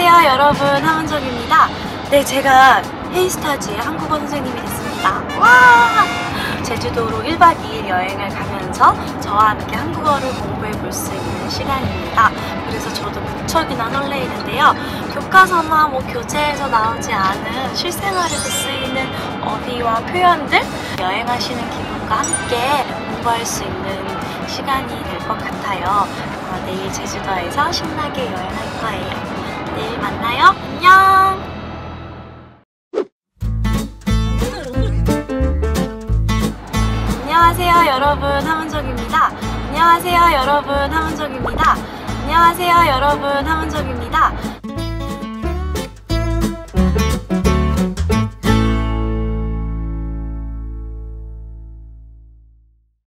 안녕하세요 여러분, 하은정입니다. 네, 제가 헤이스타즈의 한국어 선생님이 됐습니다. 와! 제주도로 1박 2일 여행을 가면서 저와 함께 한국어를 공부해 볼 수 있는 시간입니다. 그래서 저도 무척이나 설레이는데요. 교과서나 교재에서 나오지 않은 실생활에서 쓰이는 어휘와 표현들, 여행하시는 기분과 함께 공부할 수 있는 시간이 될 것 같아요. 내일 제주도에서 신나게 여행할 거예요. 내일 만나요. 안녕. 안녕하세요 여러분, 하은정입니다. 안녕하세요 여러분, 하은정입니다. 안녕하세요 여러분, 하은정입니다.